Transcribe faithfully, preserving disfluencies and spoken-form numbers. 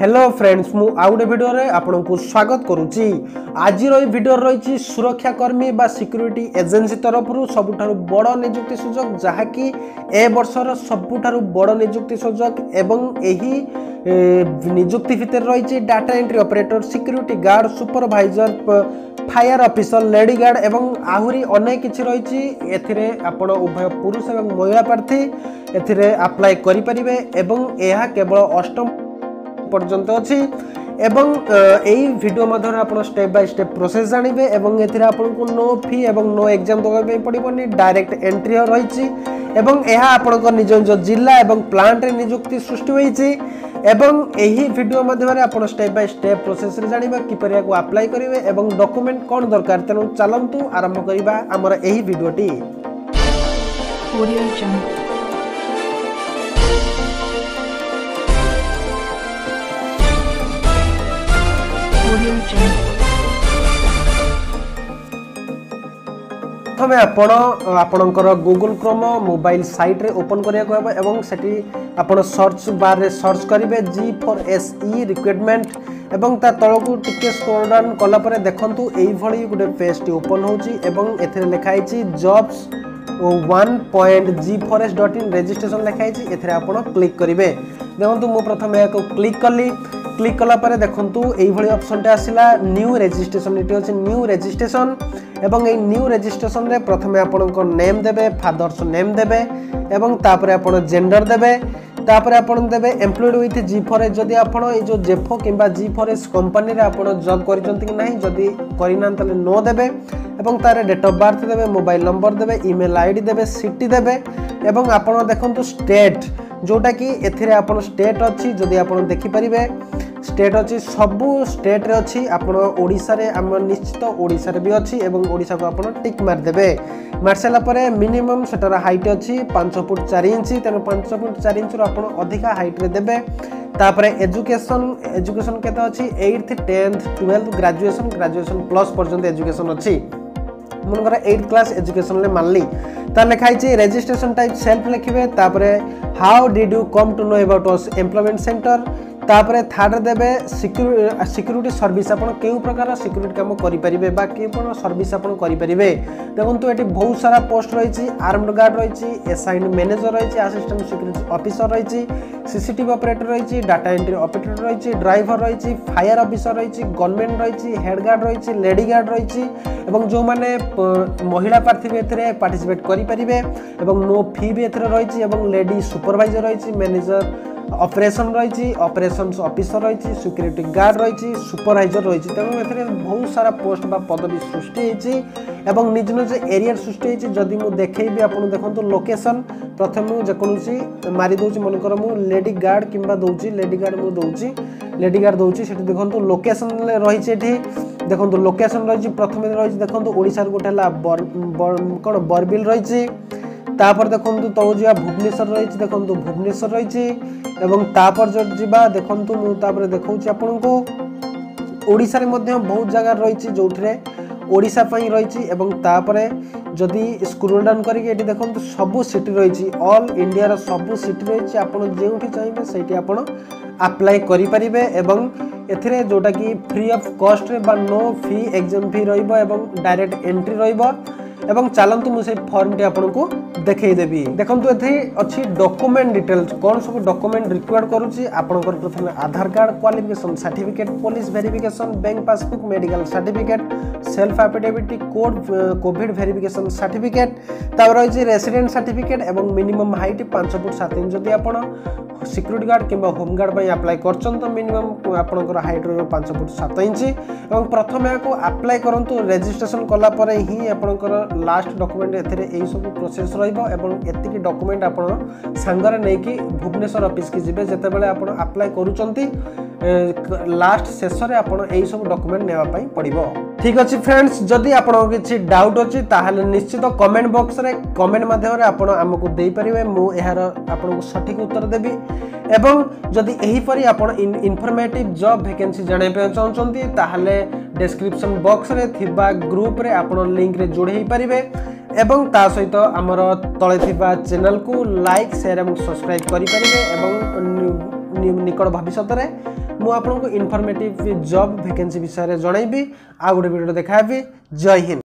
Hello friends मु आउ गोटे भिडियो रे आपन को स्वागत करूची। आज रो भिडियो रही सुरक्षाकर्मी बा सिक्यूरीटी एजेन्सी तरफ रु सबुठारु बड़ नियुक्ति सुजोग जहा कि ए वर्षर सबुठारु बड़ नियुक्ति सुजोग एवं एही नियुक्ति भितर रही data entry operator, security guard, supervisor, fire officer, lady guard एवं आहुरी अनेक किछि रही। एथिरे आपण उभय पुरुष एवं महिला प्रार्थी एथिरे अप्लाई करि परिबे एवं एहा केवल अष्टम पर्यंत अच्छी एवं यही वीडियो माध्यम आप स्टेप बाय स्टेप प्रोसेस जानवे एवं को नो फी एवं नो एग्जाम दवाई पड़ोनी डायरेक्ट एंट्री रही आपण निज निज जिला एवं प्लांट रे नियुक्ति सृष्टि होती। यही वीडियो माध्यम आप स्टेप बाय स्टेप प्रोसेस जानवा किपर या अप्लाई करेंगे एवं डॉक्यूमेंट कौन दरकार। तेणु चलतु आरंभ करवा आमर यही वीडियोटी। प्रथम आपण आपणकर गूगल क्रोम मोबाइल साइट रे ओपन करने एवं सेठी आपण सर्च बार रे सर्च करेंगे G four S E requirement एवं ता तल को टिके स्क्रॉल डाउन कलापर देखूँ यही गोटे पेजटी ओपन होती। लिखाई jobs one point G four S dot in registration लिखाई एथे आप क्लिक करेंगे। देखूँ मु प्रथम यहाँ क्लिक कली क्लिक कलापर देखूँ ये ऑप्शन टे आसला न्यू रेजिस्ट्रेशन। ये अच्छे न्यू रेजिस्ट्रेशन एवं ये न्यू रेजिस्ट्रेशन रे प्रथम आपनको नेम देबे, फादर्स नेम देबे एवं तापर आपण जेंडर देबे, तापर आपण देबे employed with G four S. जदि आपण ये जो जेफो किंबा जी फोर एस कंपनी रे आपण जॉब करिसंत कि नाही, जदि करिना तले नो देबे एवं तारे डेट ऑफ बर्थ देबे, मोबाइल नंबर देबे, ईमेल आईडी देबे, सिटी देबे एवं आपण देखंतु स्टेट जोटा कि एथिरे आपण स्टेट अछि। जदि आपण देखि परिबे स्टेट अच्छी सबू स्टेट रे अच्छी आपन ओडिसा रे आम निश्चित ओडिसा रे भी अच्छी एवं ओडिसा को आपन टिक मार देबे। मार साला परे मिनिमम सेटर हाइट अच्छी पाँच फुट चार इंच, तेणु पाँच फुट चार इंच आपन अधिका हाइट रे देबे। तापरे एजुकेशन एजुकेशन केता अच्छी eighth tenth twelfth graduation graduation plus पर्यंत एजुकेशन अच्छी। मनकर एट क्लास एजुकेशन ले मानली ता लिखाई रेजिस्ट्रेशन टाइप सेल्फ लिखे। तापरे how did you come to know about us employment centre. तापरे थर्ड देबे सिक्यूरीटी सर्विस आपन केउ प्रकार सिक्यूरीटी काम करि परिबे बा केउ प्रकार सर्विस आपन करि परिबे। देखंतु एटी बहुत सारा पोस्ट रहिछि, आर्मड गार्ड रहिछि, असाइन्ड मैनेजर रहिछि, असिस्टेंट सिक्यूरीटी ऑफिसर रहिछि, सीसीटीवी ऑपरेटर रहिछि, डाटा एंट्री ऑपरेटर रहिछि, ड्राइवर रहिछि, फायर ऑफिसर रहिछि, गवर्नमेंट रहिछि, हेड गार्ड रहिछि, लेडी गार्ड रहिछि एवं जो माने महिला प्रार्थी भी एथरे पार्टिसिपेट करि परिबे एवं नो फी भी एथरे रहिछि एवं लेडी सुपरवाइजर रहिछि, मैनेजर ऑपरेशन रही ऑपरेशंस ऑफिसर रही, सिक्यूरीटी गार्ड रही, सुपरवाइजर रही। तेणु एथे बहुत सारा पोस्ट बा पदवी सृष्टि एवं निज निज एरिया सृष्टि। जदि मुझे देखी आपन देखो लोकेशन प्रथम मुझे मारी दूसरी मनकर मु लेडी गार्ड किंबा दौची लेडी गार्ड मु दौची लेडी गार्ड दौची से देखो लोकेशन रही देखो लोकेशन रही प्रथम रही देखो ओडिशार गोटे कौन बरबिल रही, तापर देखूँ तलू जा भुवनेश्वर रही देखूँ भुवनेश्वर रही एवं तापर जो जीवा देखंतु मु तापर देखौछि आपनकु ओडिसा रे मध्य बहुत जगह रही जो ओडिसा पई रही। एवं तापर जदि स्क्रोल डाउन करिके एटी देखंतु सबु सिटी रही ऑल इंडिया रा सबु सिटी रही आपन जेउठी चाहिबे सेठी आपन अप्लाई करि परिबे एवं एथिरे जोटा कि फ्री ऑफ कॉस्ट रे बा नो फी एग्जाम फी रहिबो एवं डायरेक्ट एंट्री रहिबो। एवं चलतु मुझे फर्म टी आपको देखईदेवी। देखो ये अच्छी डॉक्यूमेंट डिटेल्स कौन सब डॉक्यूमेंट रिक्वायर्ड करुच्ची। आपंकर प्रथम Aadhaar card, qualification certificate, police verification, bank passbook, medical certificate, self affidavit, code covid verification certificate, तापर रही रेसिडेंट सर्टिफिकेट एवं मिनिमम हाइट पाँच फुट सात इंच। जदि आप सिक्यूरीटी गार्ड किंबा होमगार्ड पर अप्लाई कर मिनिमम आपंकर हाइट रो पाँच फुट सात इंच। एवं प्रथम यहाँ अप्लाई करूँ रेजिस्ट्रेशन कलापर ही आपंकर लास्ट डॉक्यूमेंट एथिरे एही सब प्रोसेस रहिबो एवं एतिकी डॉक्यूमेंट आपण सांगरे नेकी भुवनेश्वर ऑफिस की जिबे जेतेबेले आपण अप्लाई करूचंती लास्ट शेष रे आपण एही सब डॉक्यूमेंट नेवा पई पड़िबो। ठीक अछि फ्रेंड्स, जदि आपण किछि डाउट अछि ताहले निश्चित कमेंट बॉक्स रे कमेंट माध्यम रे आपण हमकु देई परिबे, मु एहार आपण सठिक उत्तर देबी। एवं जदि एहीपरी आपण इनफॉर्मेटिव जॉब वैकेंसी जाने पे चाहउचंती ताहले डिस्क्रिप्शन बॉक्स रे थिबा ग्रुप रे आपण लिंक रे जोड़े परिबे एवं ता सहित आमर तले थिबा चैनल को लाइक शेयर और सब्सक्राइब करि परिबे एवं निकट भविष्य रे मुझे इनफॉर्मेटिव जॉब वैकेंसी विषय में जनइबी आउ गोटे वीडियो देखाबी। जय हिंद।